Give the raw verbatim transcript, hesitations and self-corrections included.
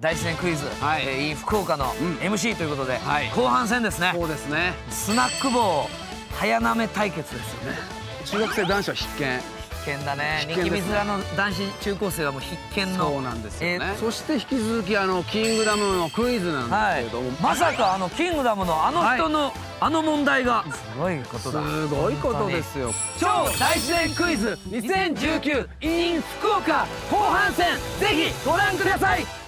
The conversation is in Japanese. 大自然クイズ、はい、えー、in 福岡の エムシー ということで、うん、はい、後半戦ですね。そうですね。スナック棒早なめ対決ですよね。中学生男子は必見。必見だね。ニキビ面の男子中高生はもう必見の。そうなんですよね。そして引き続きあのキングダムのクイズなんですけども、まさかあのキングダムのあの人のあの問題がすごいことだ。すごいことですよ。超大自然クイズにせんじゅうきゅう in 福岡後半戦、ぜひご覧ください。